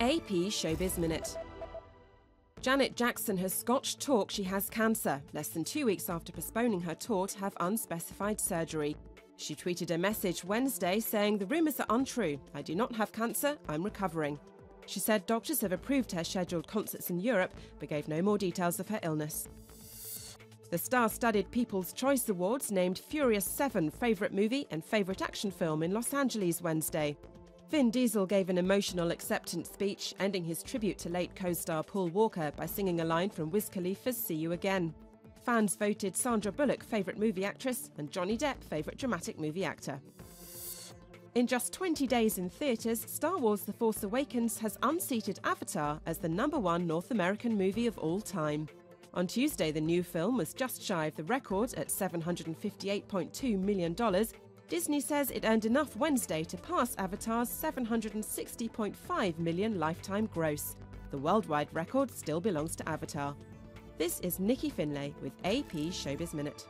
AP Showbiz Minute. Janet Jackson has scotched talk she has cancer, less than 2 weeks after postponing her tour to have unspecified surgery. She tweeted a message Wednesday saying, "The rumours are untrue. I do not have cancer, I'm recovering." She said doctors have approved her scheduled concerts in Europe, but gave no more details of her illness. The star-studded People's Choice Awards named Furious 7 favourite movie and favourite action film in Los Angeles Wednesday. Vin Diesel gave an emotional acceptance speech, ending his tribute to late co-star Paul Walker by singing a line from Wiz Khalifa's See You Again. Fans voted Sandra Bullock favourite movie actress and Johnny Depp favourite dramatic movie actor. In just 20 days in theatres, Star Wars The Force Awakens has unseated Avatar as the #1 North American movie of all time. On Tuesday, the new film was just shy of the record at $758.2 million. Disney says it earned enough Wednesday to pass Avatar's $760.5 million lifetime gross. The worldwide record still belongs to Avatar. This is Nikki Finlay with AP Showbiz Minute.